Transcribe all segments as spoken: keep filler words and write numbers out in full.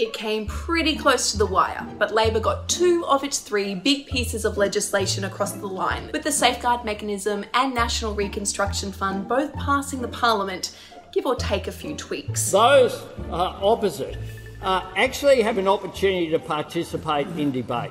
It came pretty close to the wire, but Labor got two of its three big pieces of legislation across the line, with the Safeguard Mechanism and National Reconstruction Fund both passing the Parliament, give or take a few tweaks. Those uh, opposite uh, actually have an opportunity to participate in debate,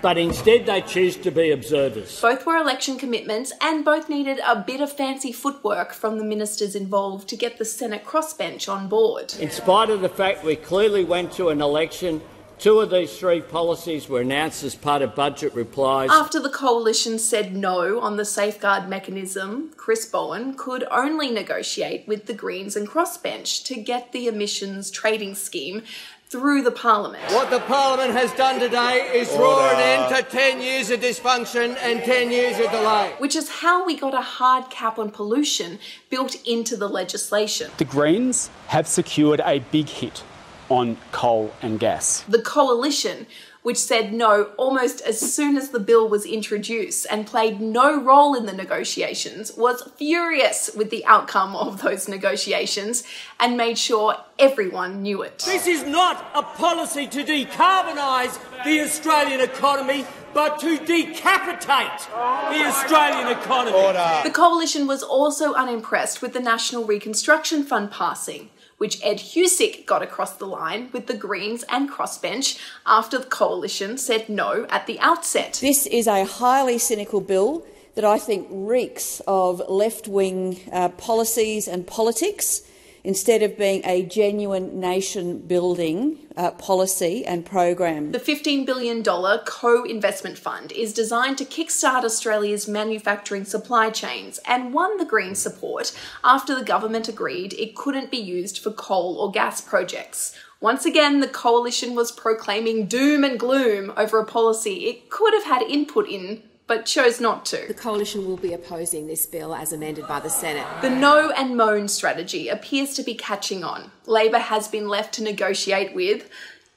but instead they choose to be observers. Both were election commitments and both needed a bit of fancy footwork from the ministers involved to get the Senate crossbench on board. In spite of the fact we clearly went to an election, two of these three policies were announced as part of budget replies. After the Coalition said no on the Safeguard Mechanism, Chris Bowen could only negotiate with the Greens and crossbench to get the emissions trading scheme through the Parliament. What the Parliament has done today is draw an end to ten years of dysfunction and ten years of delay. Which is how we got a hard cap on pollution built into the legislation. The Greens have secured a big hit on coal and gas. The Coalition, which said no almost as soon as the bill was introduced and played no role in the negotiations, was furious with the outcome of those negotiations and made sure everyone knew it. This is not a policy to decarbonise the Australian economy, but to decapitate the Australian economy. Order. The Coalition was also unimpressed with the National Reconstruction Fund passing, which Ed Husic got across the line with the Greens and crossbench after the Coalition said no at the outset. This is a highly cynical bill that I think reeks of left-wing uh, policies and politics instead of being a genuine nation-building uh, policy and program. The fifteen billion dollar co-investment fund is designed to kickstart Australia's manufacturing supply chains and won the Green support after the government agreed it couldn't be used for coal or gas projects. Once again, the Coalition was proclaiming doom and gloom over a policy it could have had input in, but chose not to. The Coalition will be opposing this bill as amended by the Senate. The no and moan strategy appears to be catching on. Labor has been left to negotiate with,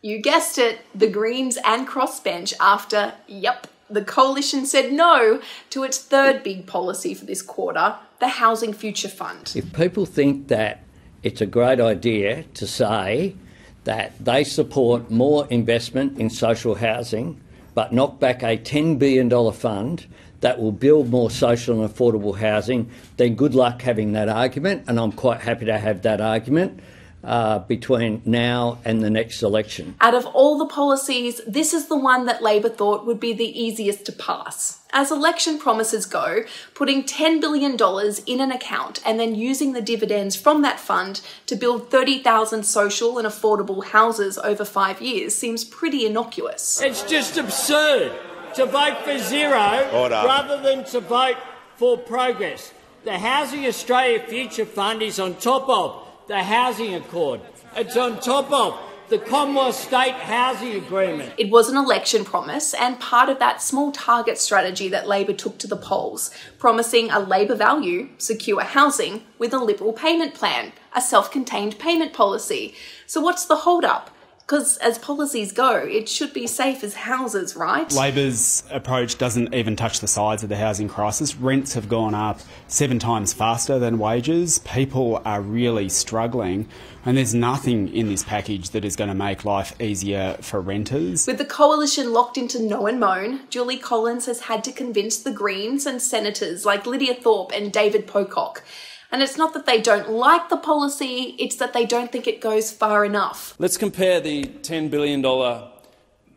you guessed it, the Greens and crossbench after, yep, the Coalition said no to its third big policy for this quarter, the Housing Future Fund. If people think that it's a great idea to say that they support more investment in social housing but knock back a ten billion dollar fund that will build more social and affordable housing, then good luck having that argument, and I'm quite happy to have that argument uh, between now and the next election. Out of all the policies, this is the one that Labor thought would be the easiest to pass. As election promises go, putting ten billion dollars in an account and then using the dividends from that fund to build thirty thousand social and affordable houses over five years seems pretty innocuous. It's just absurd to vote for zero Order. rather than to vote for progress. The Housing Australia Future Fund is on top of the Housing Accord. It's on top of the Commonwealth State Housing Agreement. It was an election promise and part of that small target strategy that Labor took to the polls, promising a Labor value, secure housing, with a Liberal payment plan, a self-contained payment policy. So what's the hold-up? Because as policies go, it should be safe as houses, right? Labor's approach doesn't even touch the sides of the housing crisis. Rents have gone up seven times faster than wages. People are really struggling, and there's nothing in this package that is going to make life easier for renters. With the Coalition locked into no and moan, Julie Collins has had to convince the Greens and senators like Lydia Thorpe and David Pocock. And it's not that they don't like the policy, it's that they don't think it goes far enough. Let's compare the ten billion dollar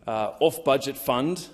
uh, off-budget fund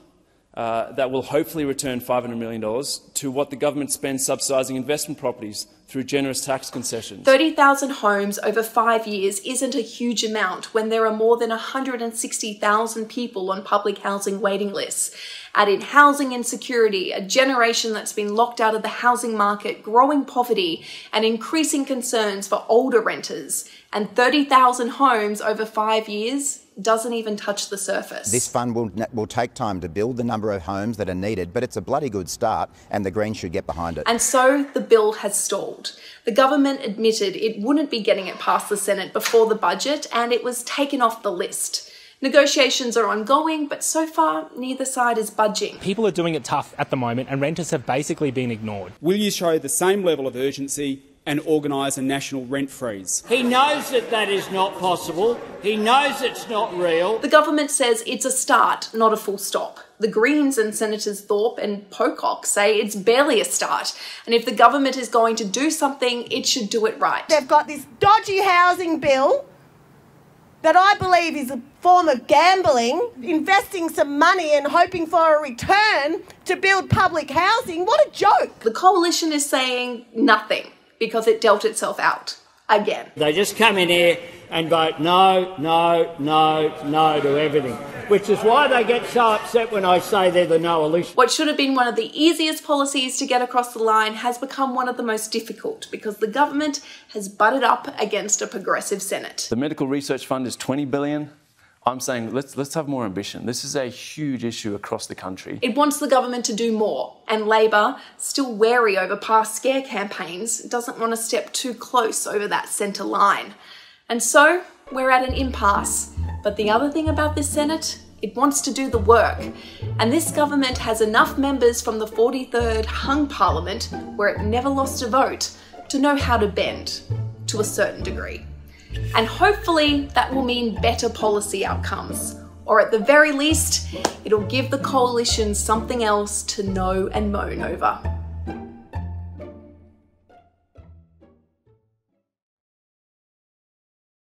uh, that will hopefully return five hundred million dollars to what the government spends subsidising investment properties through generous tax concessions. thirty thousand homes over five years isn't a huge amount when there are more than one hundred sixty thousand people on public housing waiting lists. Add in housing insecurity, a generation that's been locked out of the housing market, growing poverty and increasing concerns for older renters. And thirty thousand homes over five years doesn't even touch the surface. This fund will, will take time to build the number of homes that are needed, but it's a bloody good start and the Greens should get behind it. And so the bill has stalled. The government admitted it wouldn't be getting it past the Senate before the budget and it was taken off the list. Negotiations are ongoing, but so far, neither side is budging. People are doing it tough at the moment and renters have basically been ignored. Will you show the same level of urgency and organise a national rent freeze. He knows that that is not possible. He knows it's not real. The government says it's a start, not a full stop. The Greens and Senators Thorpe and Pocock say it's barely a start, and if the government is going to do something, it should do it right. They've got this dodgy housing bill that I believe is a form of gambling, investing some money and hoping for a return to build public housing. What a joke. The Coalition is saying nothing because it dealt itself out again. They just come in here and vote no, no, no, no to everything, which is why they get so upset when I say they're the Coalition. What should have been one of the easiest policies to get across the line has become one of the most difficult because the government has butted up against a progressive Senate. The Medical Research Fund is twenty billion dollars. I'm saying let's, let's have more ambition. This is a huge issue across the country. It wants the government to do more, and Labor, still wary over past scare campaigns, doesn't want to step too close over that centre line. And so we're at an impasse. But the other thing about this Senate, it wants to do the work. And this government has enough members from the forty-third hung parliament, where it never lost a vote, to know how to bend to a certain degree. And hopefully that will mean better policy outcomes. Or at the very least, it'll give the Coalition something else to know and moan over.